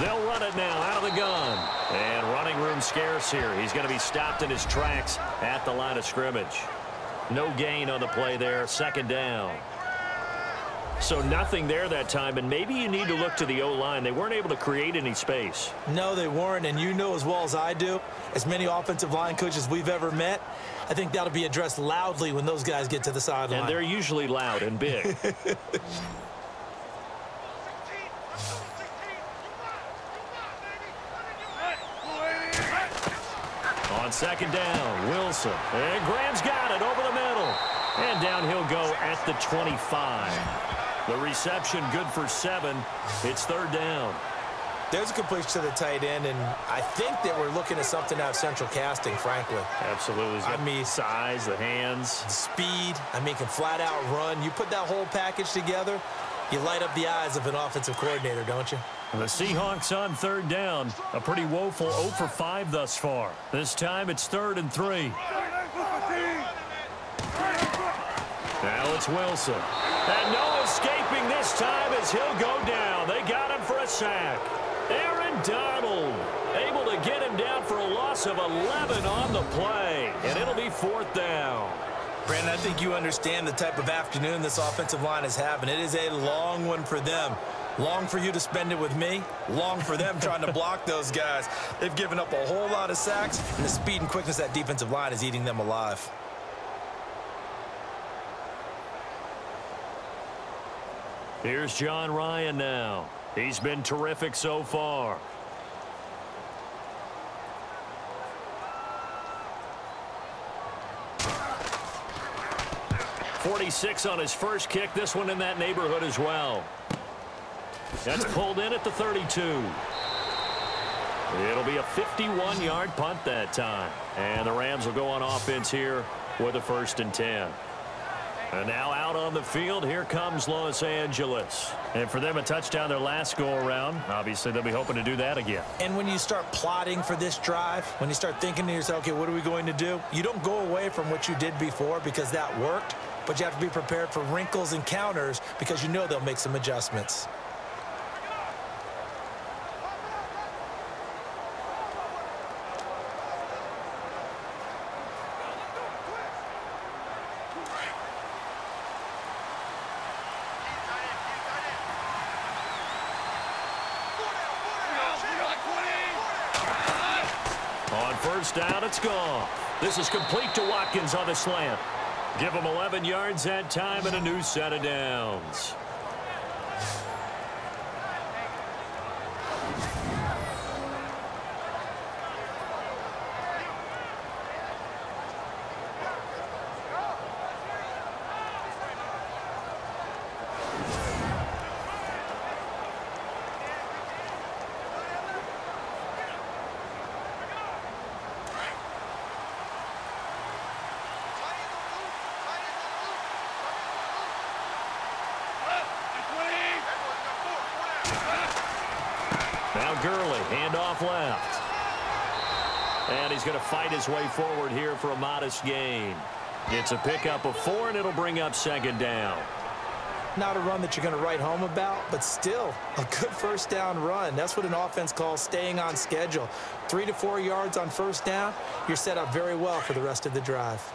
They'll run it now out of the gun. And running room scarce here. He's going to be stopped in his tracks at the line of scrimmage. No gain on the play there. Second down. So nothing there that time, and maybe you need to look to the O-line. They weren't able to create any space. No, they weren't, and you know as well as I do, as many offensive line coaches we've ever met, I think that'll be addressed loudly when those guys get to the sideline. And they're usually loud and big. Second down, Wilson. And Graham's got it over the middle. And down he'll go at the twenty-five. The reception good for seven. It's third down. There's a completion to the tight end, and I think that we're looking at something out of central casting, frankly. Absolutely. I mean, size, the hands. The speed. I mean, can flat out run. You put that whole package together, you light up the eyes of an offensive coordinator, don't you? The Seahawks on third down. A pretty woeful zero for five thus far. This time it's third and three. Now it's Wilson. And no escaping this time as he'll go down. They got him for a sack. Aaron Donald able to get him down for a loss of eleven on the play. And it'll be fourth down. Brandon, I think you understand the type of afternoon this offensive line is having. It is a long one for them. Long for you to spend it with me. Long for them trying to block those guys. They've given up a whole lot of sacks, and the speed and quickness of that defensive line is eating them alive. Here's John Ryan now. He's been terrific so far. forty-six on his first kick. This one in that neighborhood as well. That's pulled in at the thirty-two. It'll be a fifty-one yard punt that time. And the Rams will go on offense here with a first and ten. And now out on the field, here comes Los Angeles. And for them, a touchdown their last go-around. Obviously, they'll be hoping to do that again. And when you start plotting for this drive, when you start thinking to yourself, okay, what are we going to do? You don't go away from what you did before because that worked. but you have to be prepared for wrinkles and counters because you know they'll make some adjustments. Down, it's gone. This is complete to Watkins on the slant. Give him eleven yards that time and a new set of downs. Gurley, handoff left. And he's going to fight his way forward here for a modest gain. It's a pickup of four, and it'll bring up second down. Not a run that you're going to write home about, but still a good first down run. That's what an offense calls staying on schedule. Three to four yards on first down, you're set up very well for the rest of the drive.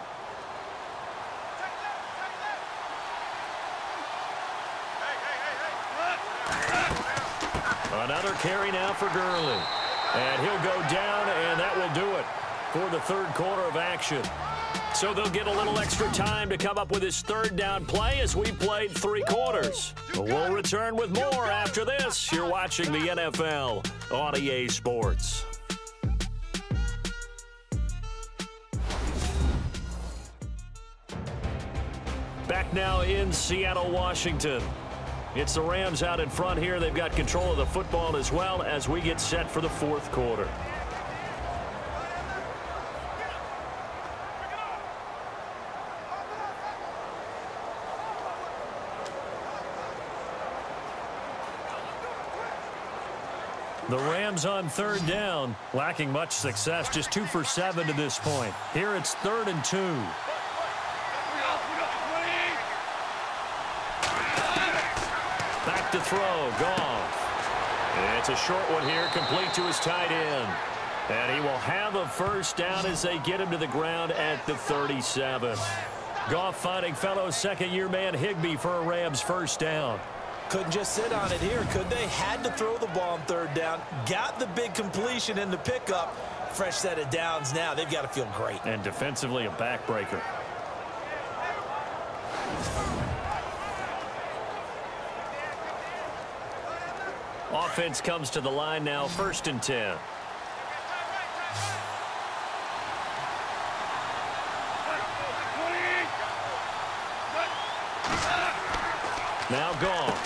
Another carry now for Gurley. And he'll go down, and that will do it for the third quarter of action. So they'll get a little extra time to come up with his third down play as we played three quarters. But we'll return with more after this. You're watching the N F L on E A Sports. Back now in Seattle, Washington. It's the Rams out in front here. They've got control of the football as well as we get set for the fourth quarter. The Rams on third down, lacking much success, just two for seven to this point. Here it's third and two. To throw, Goff. It's a short one here, complete to his tight end. And he will have a first down as they get him to the ground at the thirty-seven. Goff finding fellow second-year man Higbee for a Rams first down. Couldn't just sit on it here, could they? Had to throw the ball on third down. Got the big completion in the pickup. Fresh set of downs now. They've got to feel great. And defensively, a backbreaker. Offense comes to the line now, first and ten. Now gone.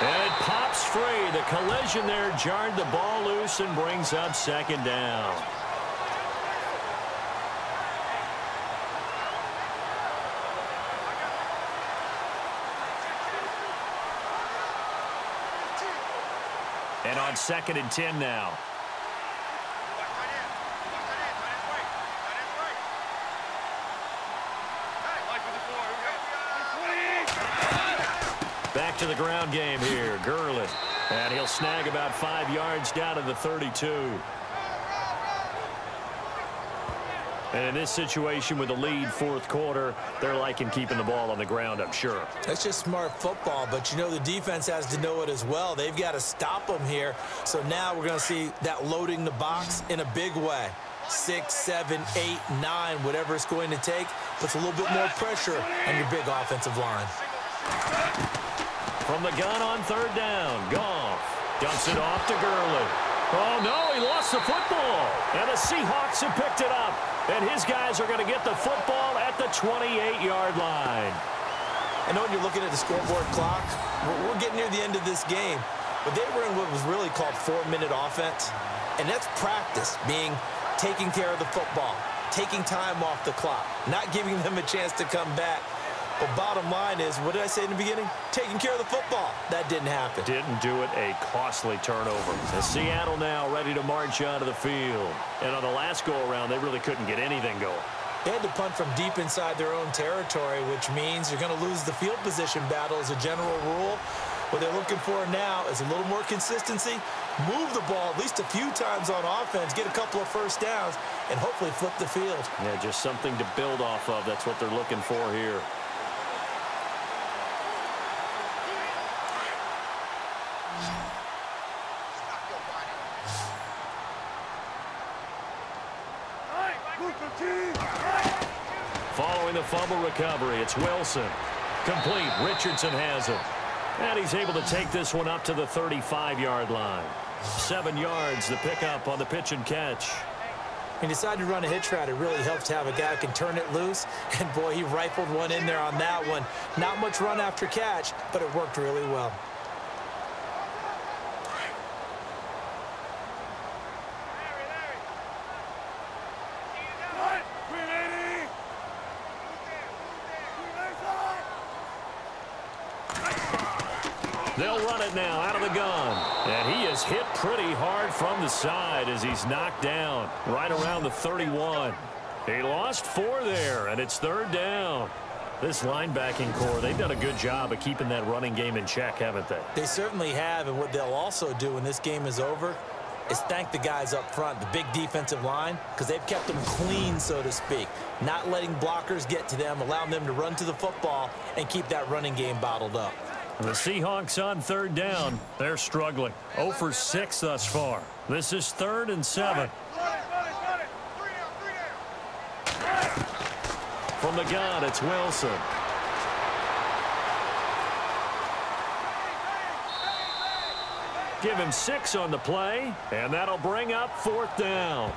And it pops free. The collision there jarred the ball loose and brings up second down. And on second and ten now. Back to the ground game here, Gurley. And he'll snag about five yards down to the thirty-two. And in this situation with the lead fourth quarter, they're liking keeping the ball on the ground, I'm sure. That's just smart football, but you know the defense has to know it as well. They've got to stop them here. So now we're going to see that loading the box in a big way. Six, seven, eight, nine, whatever it's going to take, puts a little bit more pressure on your big offensive line. From the gun on third down, Goff dumps it off to Gurley. Oh, no, he lost the football. And the Seahawks have picked it up. And his guys are going to get the football at the twenty-eight-yard line. I know when you're looking at the scoreboard clock, we're getting near the end of this game. But they were in what was really called four-minute offense. And that's practice, being taking care of the football, taking time off the clock, not giving them a chance to come back. But bottom line is, what did I say in the beginning? Taking care of the football. That didn't happen. Didn't do it. A costly turnover. The Seattle now ready to march out of the field. And on the last go-around, they really couldn't get anything going. They had to punt from deep inside their own territory, which means you're going to lose the field position battle as a general rule. What they're looking for now is a little more consistency, move the ball at least a few times on offense, get a couple of first downs, and hopefully flip the field. Yeah, just something to build off of. That's what they're looking for here. Following the fumble recovery, it's Wilson. Complete. Richardson has it. And he's able to take this one up to the thirty-five yard line. Seven yards, the pickup on the pitch and catch. When you decide to run a hitch route, it really helps to have a guy who can turn it loose. And, boy, he rifled one in there on that one. Not much run after catch, but it worked really well. They'll run it now out of the gun. And he is hit pretty hard from the side as he's knocked down right around the thirty-one. They lost four there, and it's third down. This linebacking corps, they've done a good job of keeping that running game in check, haven't they? They certainly have, and what they'll also do when this game is over is thank the guys up front, the big defensive line, because they've kept them clean, so to speak, not letting blockers get to them, allowing them to run to the football and keep that running game bottled up. The Seahawks on third down. They're struggling. oh for six thus far. This is third and seven. From the gun, it's Wilson. Give him six on the play, and that'll bring up fourth down.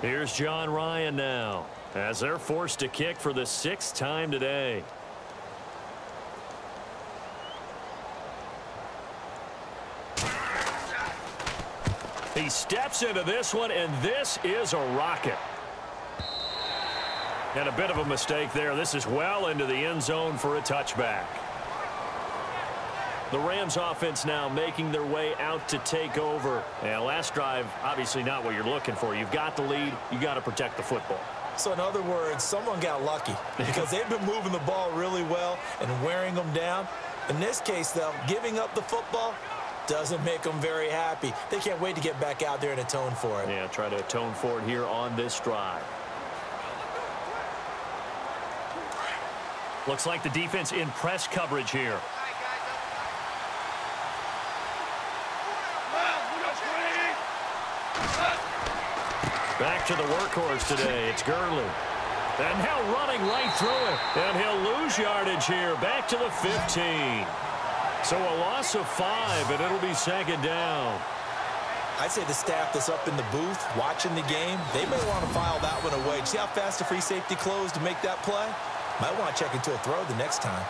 Here's John Ryan now, as they're forced to kick for the sixth time today. He steps into this one, and this is a rocket. And a bit of a mistake there. This is well into the end zone for a touchback. The Rams offense now making their way out to take over. Yeah, last drive, obviously not what you're looking for. You've got the lead. You got to protect the football. So in other words, someone got lucky because they've been moving the ball really well and wearing them down. In this case, though, giving up the football doesn't make them very happy. They can't wait to get back out there and atone for it. Yeah, try to atone for it here on this drive. Looks like the defense in press coverage here. Back to the workhorse today. It's Gurley. And he'll running right through it. And he'll lose yardage here. Back to the fifteen. So a loss of five, and it'll be second down. I'd say the staff that's up in the booth watching the game, they may want to file that one away. See how fast the free safety closed to make that play? Might want to check into a throw the next time.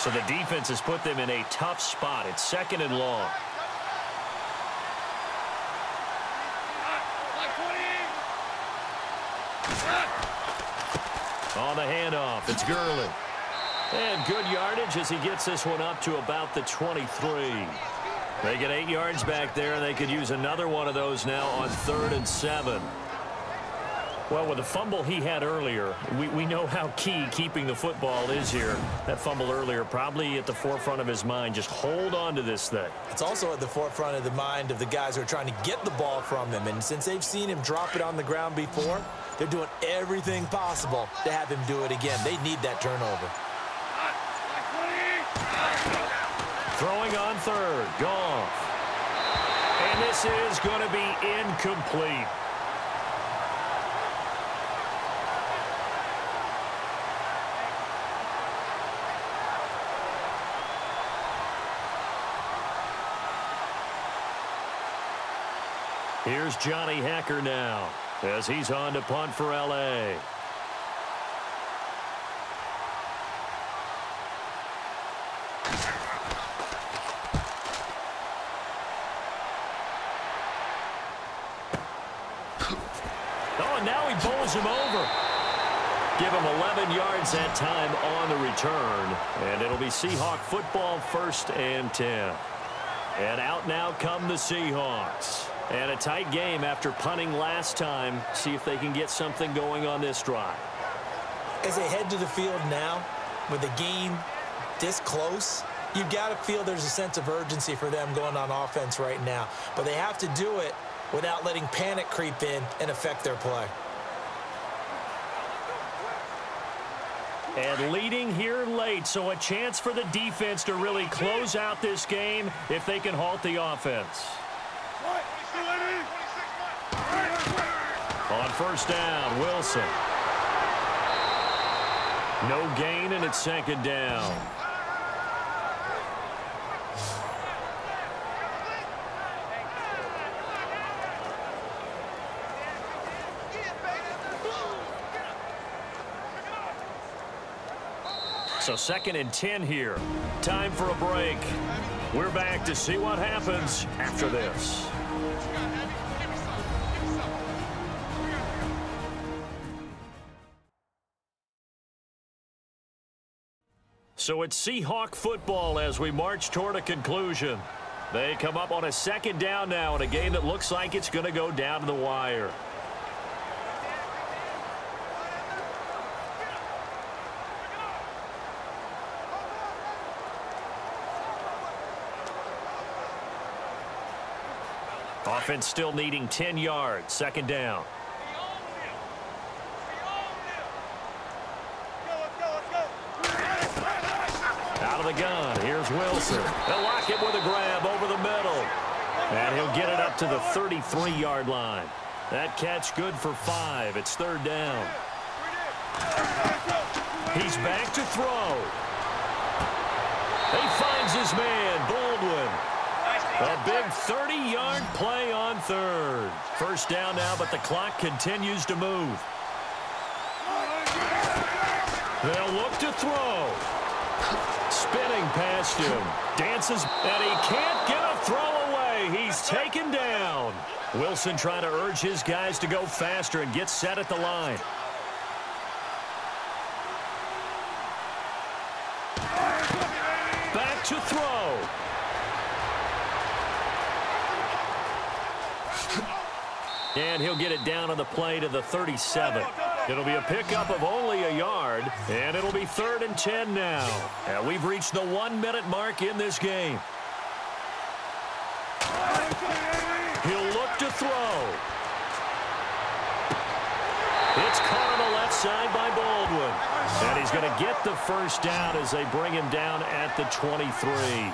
So the defense has put them in a tough spot. It's second and long. On the handoff, it's Gurley. And good yardage as he gets this one up to about the twenty-three. They get eight yards back there, and they could use another one of those now on third and seven. Well, with the fumble he had earlier, we, we know how key keeping the football is here. That fumble earlier probably at the forefront of his mind. Just hold on to this thing. It's also at the forefront of the mind of the guys who are trying to get the ball from him. And since they've seen him drop it on the ground before, they're doing everything possible to have him do it again. They need that turnover. Throwing on third, Goff. And this is going to be incomplete. Here's Johnny Hecker now as he's on to punt for L A. Him over. Give him eleven yards that time on the return, and it'll be Seahawk football, first and ten. And out now come the Seahawks. And a tight game after punting last time. See if they can get something going on this drive. As they head to the field now, with the game this close, you've got to feel there's a sense of urgency for them going on offense right now. But they have to do it without letting panic creep in and affect their play. And leading here late, so a chance for the defense to really close out this game if they can halt the offense. On first down, Wilson. No gain, and it's second down. So second and ten here. Time for a break. We're back to see what happens after this. So it's Seahawk football as we march toward a conclusion. They come up on a second down now in a game that looks like it's going to go down to the wire. Offense still needing ten yards. Second down. Out of the gun. Here's Wilson. They'll lock it with a grab over the middle. And he'll get it up to the thirty-three yard line. That catch good for five. It's third down. He's back to throw. He finds his man, Baldwin. A big thirty yard play on third. First down now, but the clock continues to move. They'll look to throw. Spinning past him. Dances, and he can't get a throw away. He's taken down. Wilson trying to urge his guys to go faster and get set at the line. Back to throw. And he'll get it down on the play to the thirty-seven. It'll be a pickup of only a yard, and it'll be third and ten now. And we've reached the one-minute mark in this game. He'll look to throw. It's caught on the left side by Baldwin. And he's going to get the first down as they bring him down at the twenty-three.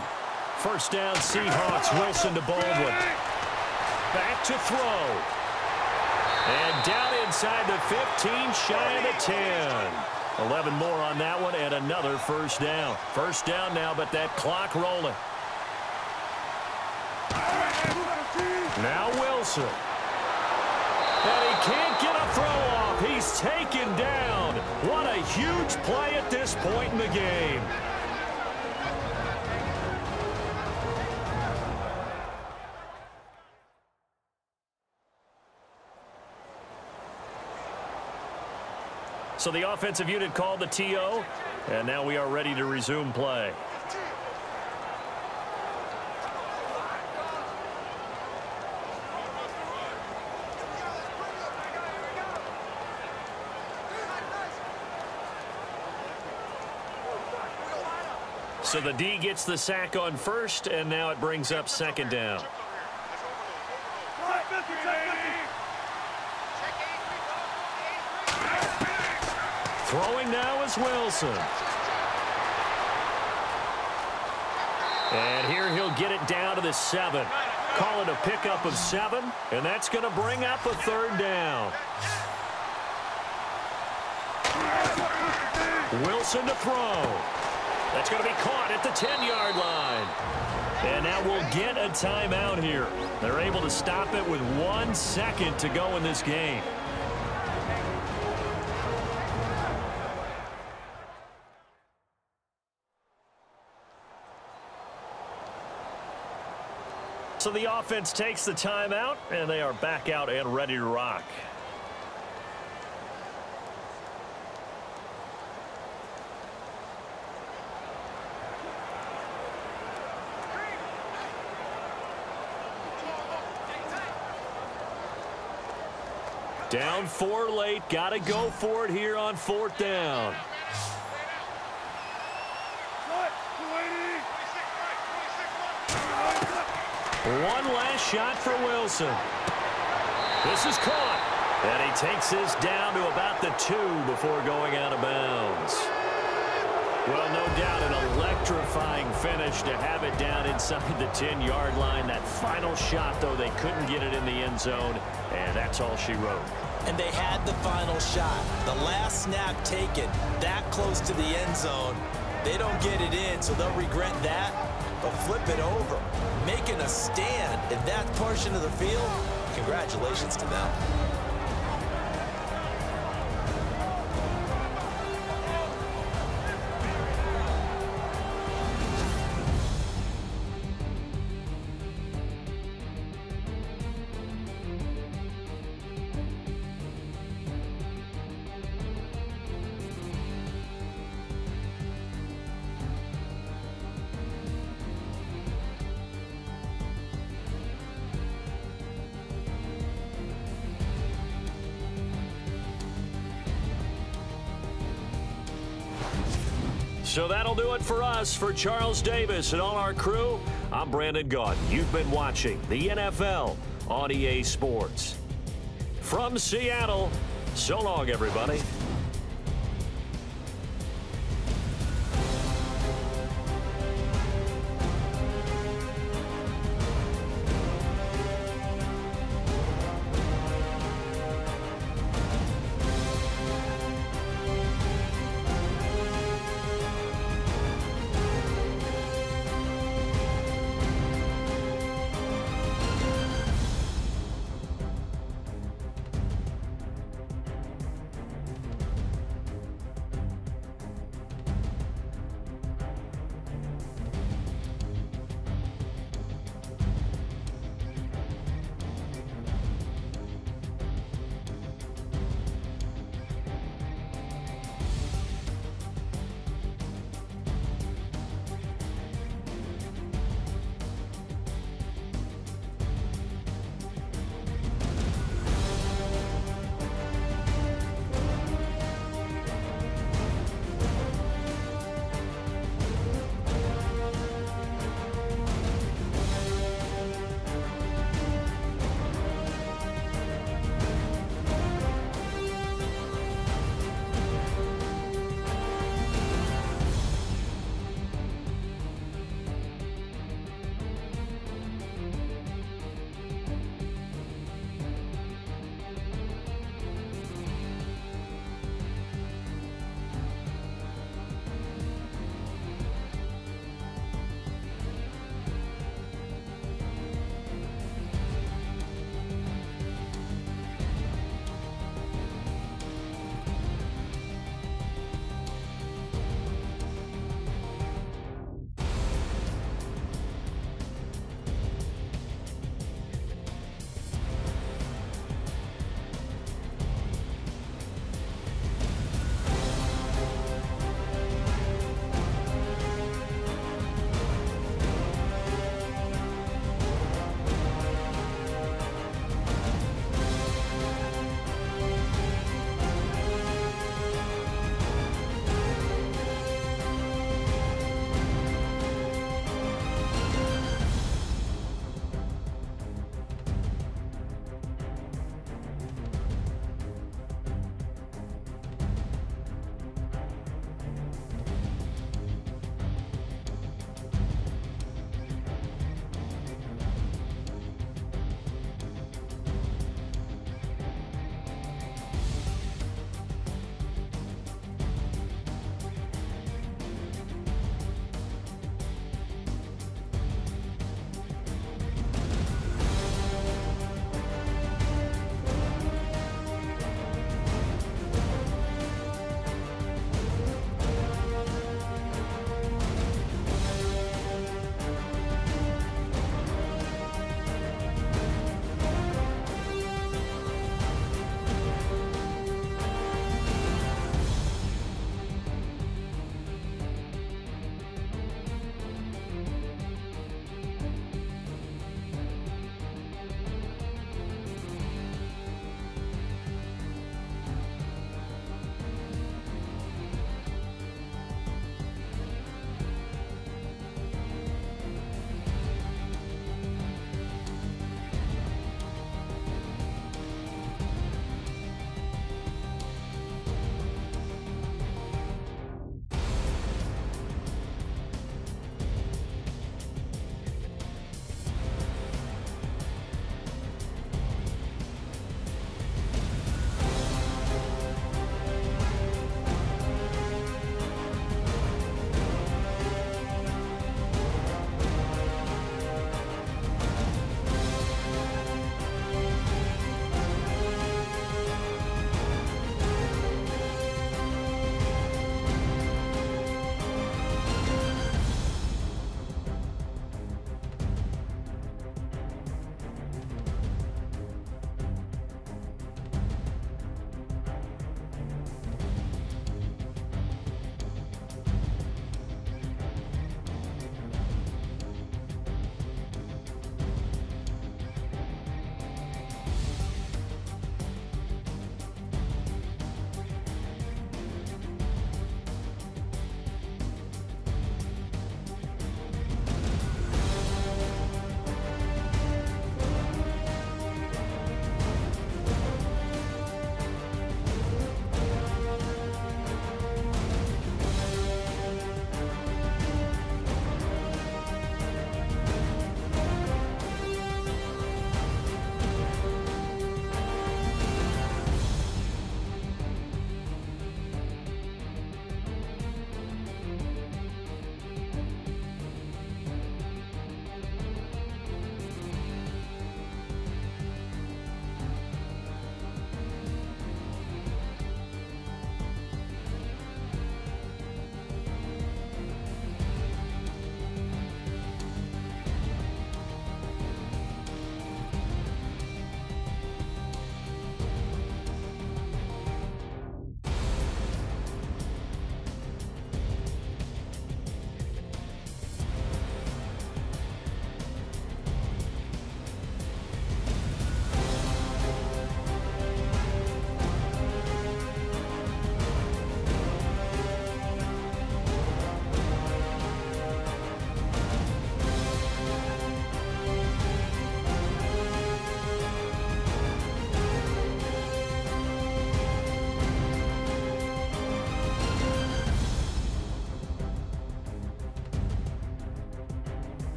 First down, Seahawks, Wilson to Baldwin. Back to throw. And down inside the fifteen, shy of the ten. eleven more on that one, and another first down. First down now, but that clock rolling. Now Wilson. And he can't get a throw off. He's taken down. What a huge play at this point in the game. So the offensive unit called the T O, and now we are ready to resume play. So the D gets the sack on first, and now it brings up second down. Throwing now is Wilson. And here he'll get it down to the seven. Call it a pickup of seven, and that's going to bring up a third down. Wilson to throw. That's going to be caught at the ten yard line. And now we'll get a timeout here. They're able to stop it with one second to go in this game. So the offense takes the timeout, and they are back out and ready to rock. Down four late. Got to go for it here on fourth down. One last shot for Wilson. This is caught. And he takes this down to about the two before going out of bounds. Well, no doubt an electrifying finish to have it down inside the ten-yard line. That final shot, though, they couldn't get it in the end zone. And that's all she wrote. And they had the final shot. The last snap taken that close to the end zone. They don't get it in, so they'll regret that. But flip it over, making a stand in that portion of the field, congratulations to them. So that'll do it for us. For Charles Davis and all our crew, I'm Brandon Gaudin. You've been watching the N F L on E A Sports. From Seattle, so long, everybody.